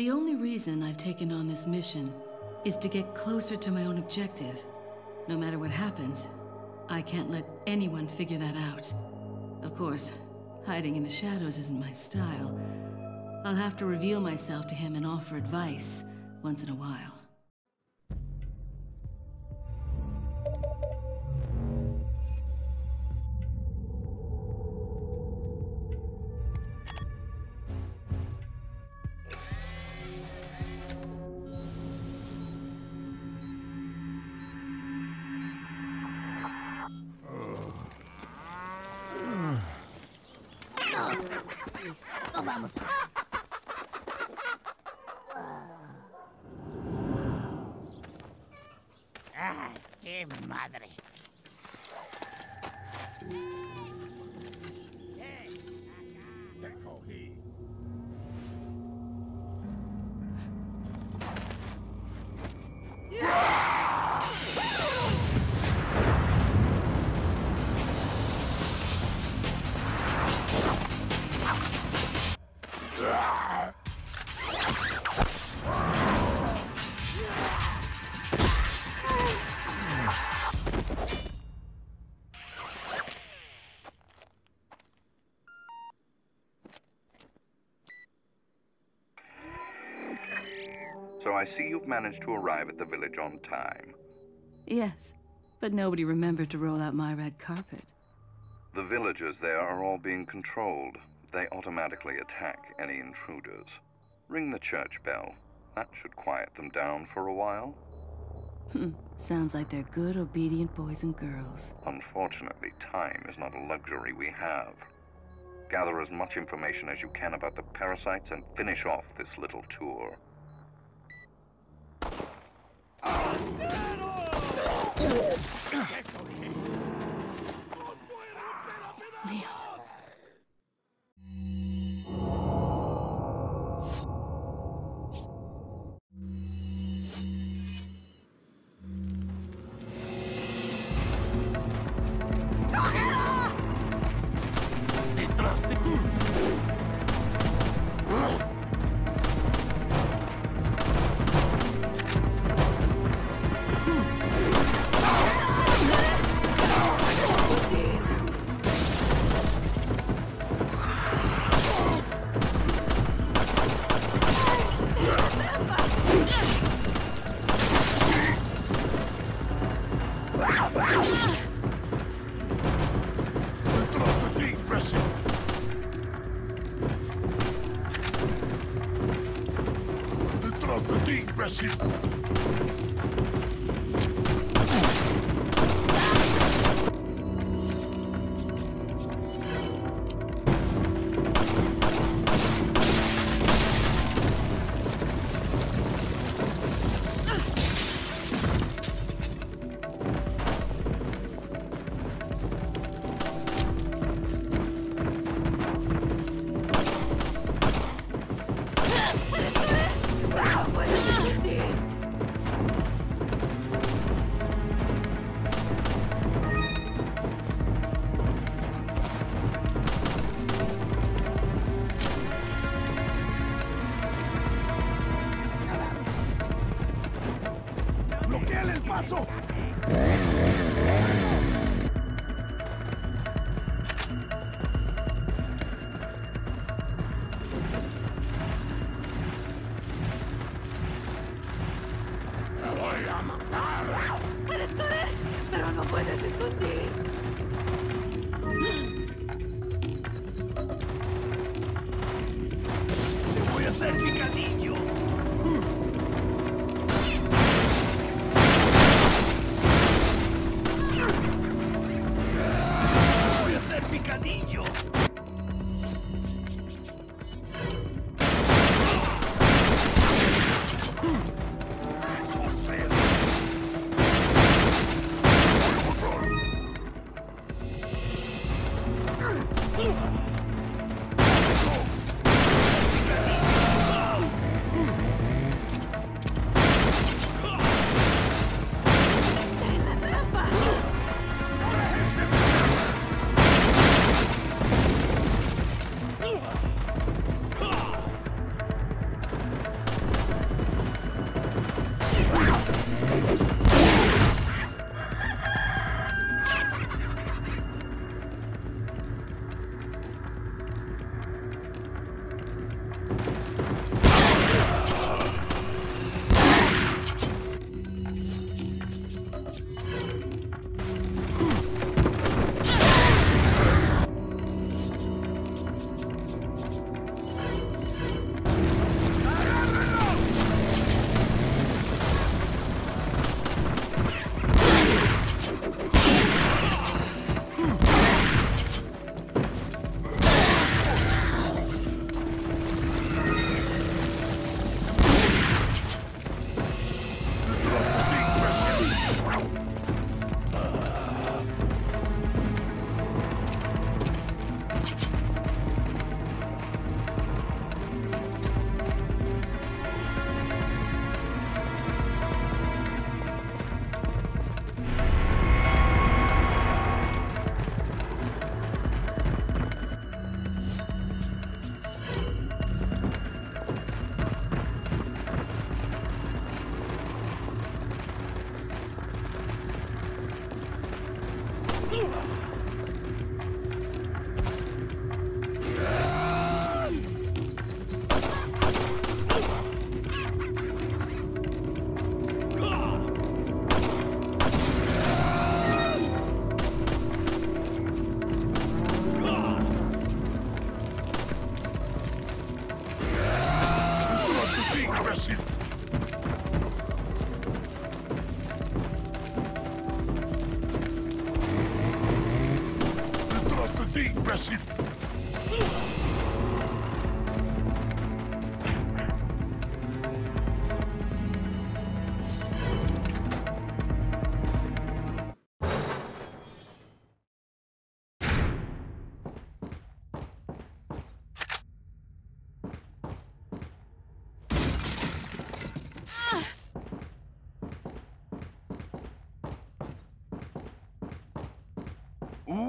The only reason I've taken on this mission is to get closer to my own objective. No matter what happens, I can't let anyone figure that out. Of course, hiding in the shadows isn't my style. I'll have to reveal myself to him and offer advice once in a while. So I see you've managed to arrive at the village on time. Yes, but nobody remembered to roll out my red carpet. The villagers there are all being controlled. They automatically attack any intruders. Ring the church bell. That should quiet them down for a while. Sounds like they're good, obedient boys and girls. Unfortunately, time is not a luxury we have. Gather as much information as you can about the parasites and finish off this little tour.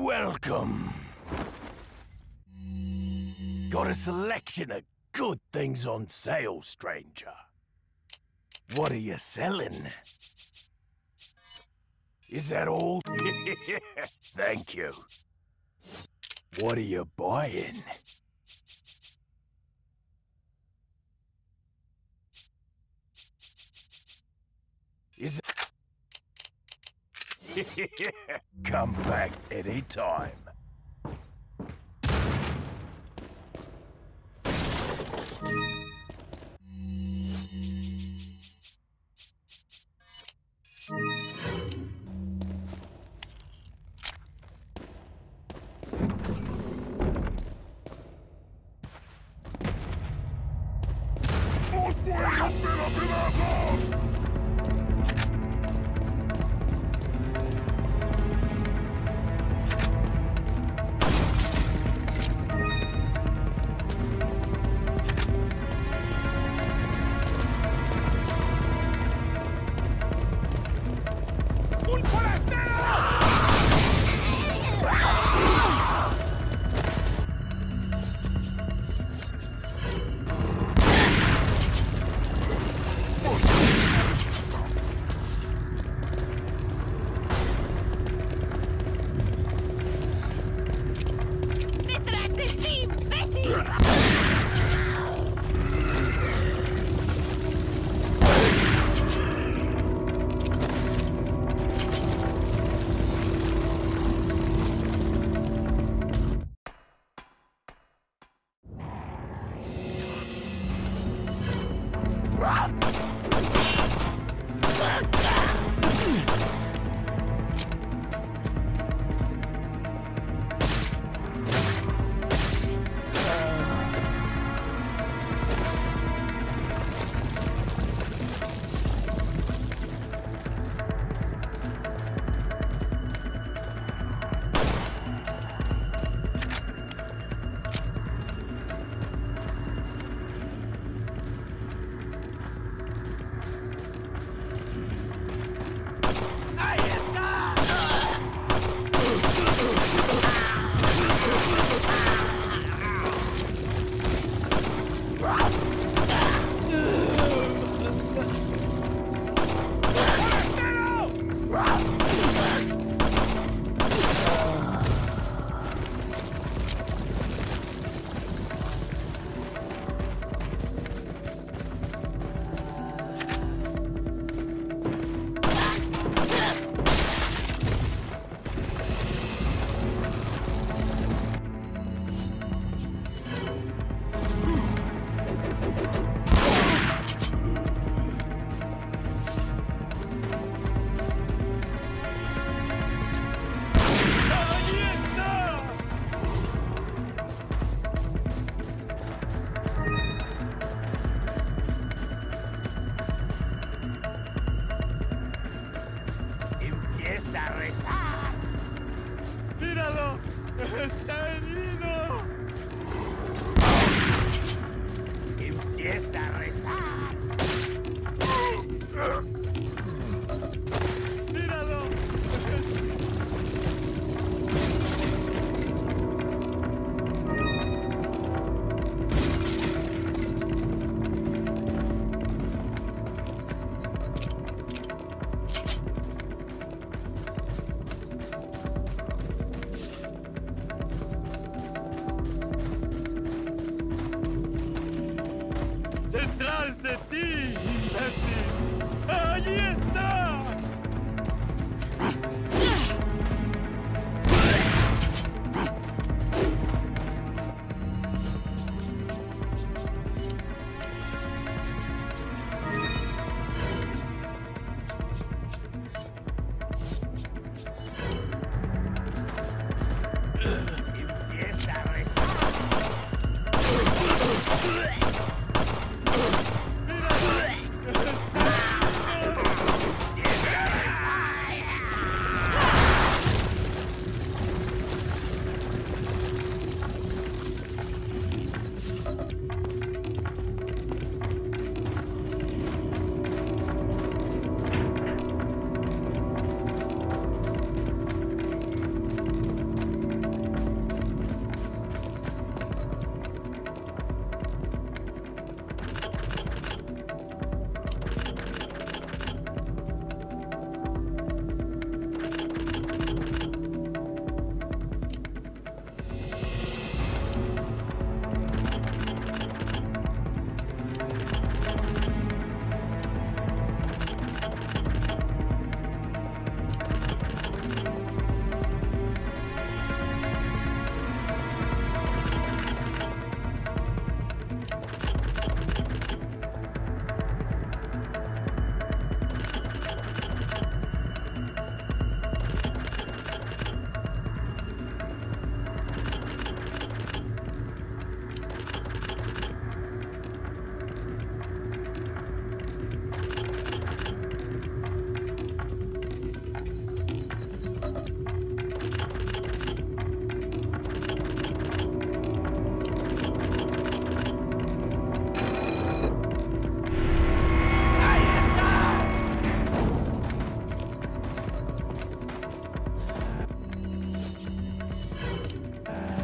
Welcome. Got a selection of good things on sale, stranger. What are you selling? Is that all? Thank you. What are you buying? Is it... Come back anytime.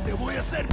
¡Te voy a hacer!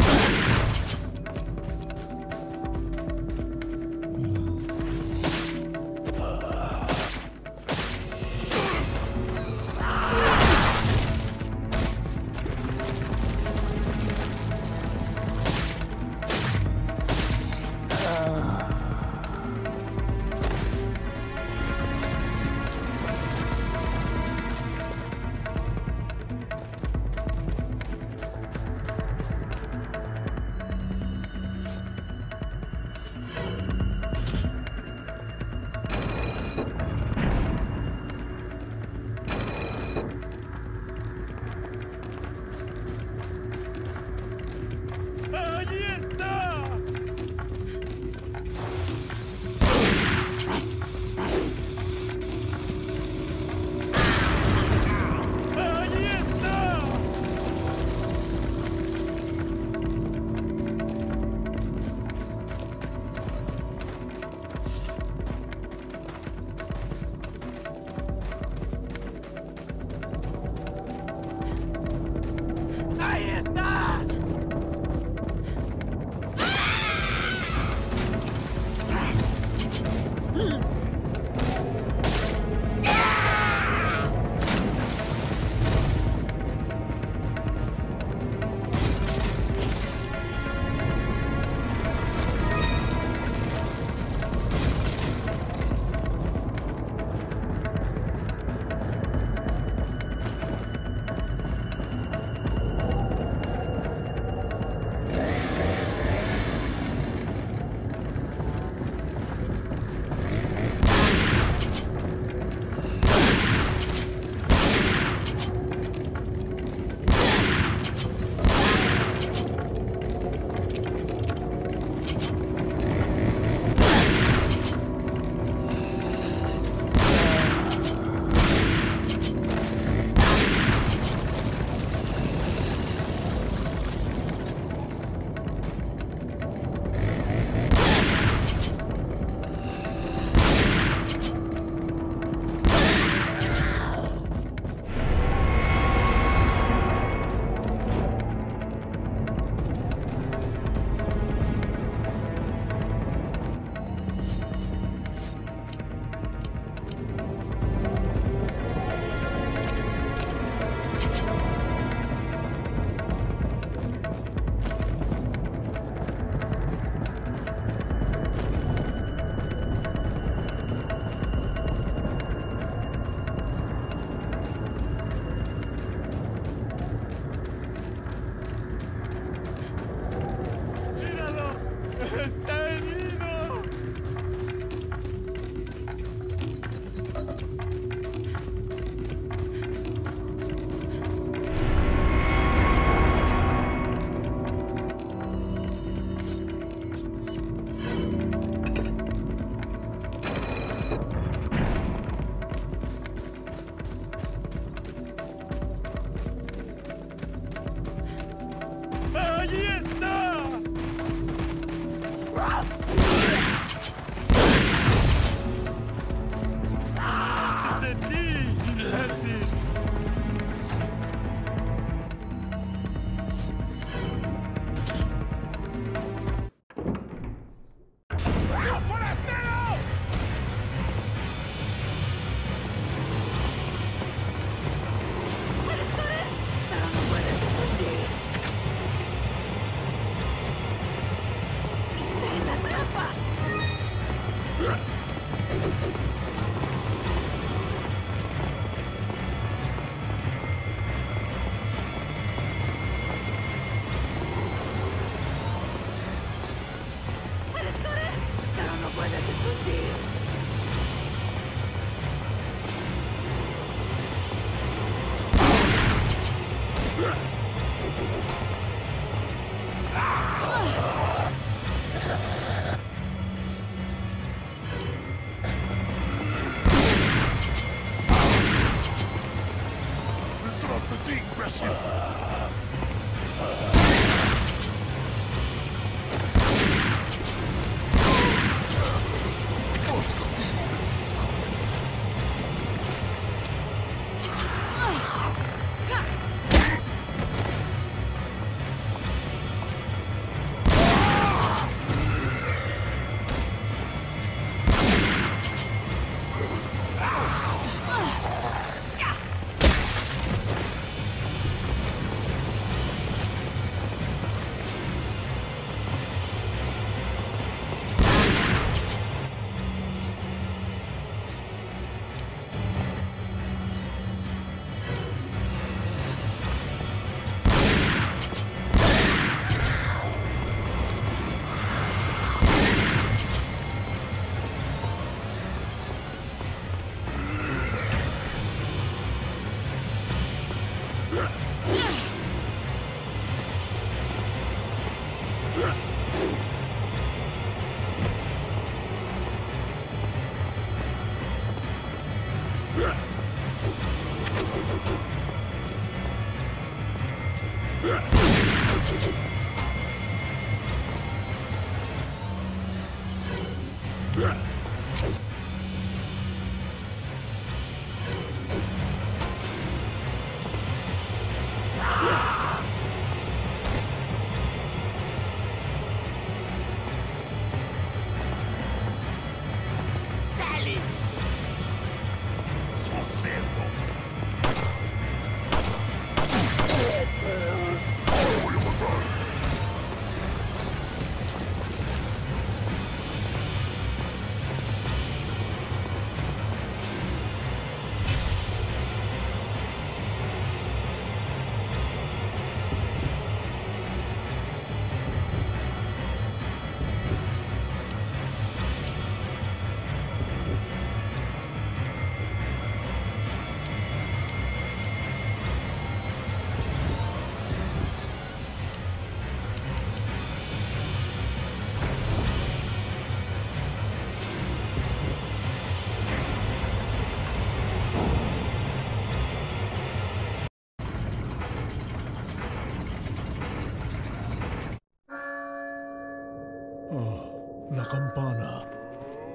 La campana.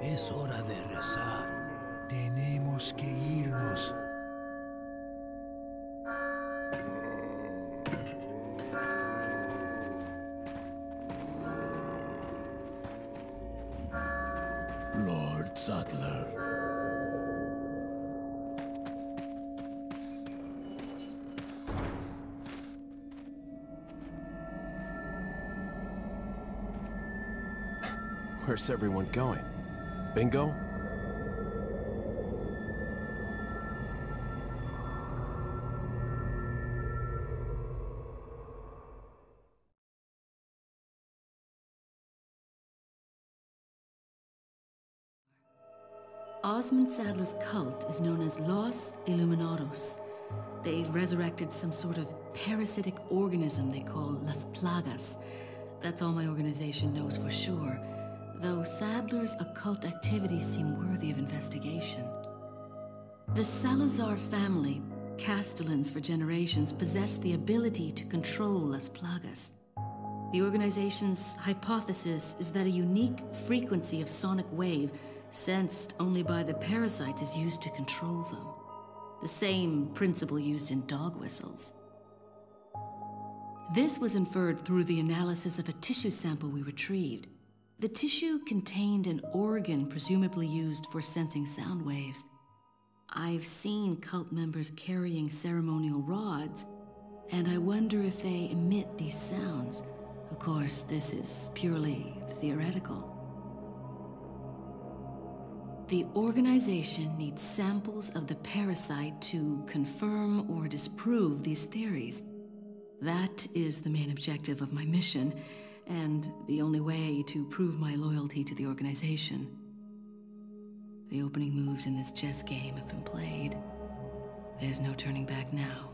Es hora de rezar. Tenemos que irnos. Lord Sadler. Where's everyone going? Bingo? Osmond Sadler's cult is known as Los Illuminados. They've resurrected some sort of parasitic organism they call Las Plagas. That's all my organization knows for sure. Though Sadler's occult activities seem worthy of investigation. The Salazar family, Castellans for generations, possessed the ability to control Las Plagas. The organization's hypothesis is that a unique frequency of sonic wave, sensed only by the parasites, is used to control them. The same principle used in dog whistles. This was inferred through the analysis of a tissue sample we retrieved. The tissue contained an organ presumably used for sensing sound waves. I've seen cult members carrying ceremonial rods, and I wonder if they emit these sounds. Of course, this is purely theoretical. The organization needs samples of the parasite to confirm or disprove these theories. That is the main objective of my mission, and the only way to prove my loyalty to the organization. The opening moves in this chess game have been played. There's no turning back now.